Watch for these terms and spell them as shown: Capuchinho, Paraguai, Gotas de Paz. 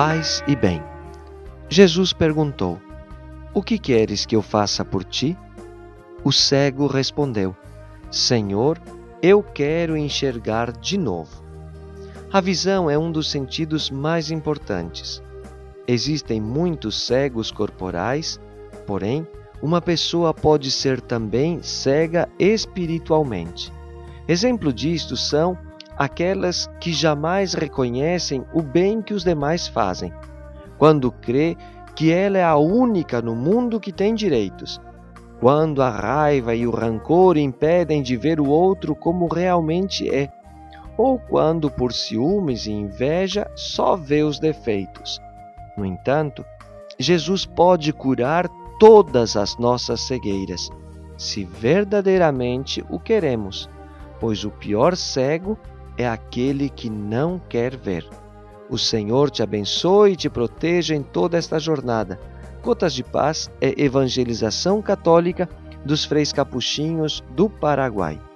paz e bem. Jesus perguntou: O que queres que eu faça por ti? O cego respondeu: Senhor, eu quero enxergar de novo. A visão é um dos sentidos mais importantes. Existem muitos cegos corporais, porém, uma pessoa pode ser também cega espiritualmente. Exemplo disto são aquelas que jamais reconhecem o bem que os demais fazem, quando crê que ela é a única no mundo que tem direitos, quando a raiva e o rancor impedem de ver o outro como realmente é, ou quando por ciúmes e inveja só vê os defeitos. No entanto, Jesus pode curar todas as nossas cegueiras, se verdadeiramente o queremos, pois o pior cego é aquele que não quer ver. O Senhor te abençoe e te proteja em toda esta jornada. Gotas de Paz é evangelização católica dos freis capuchinhos do Paraguai.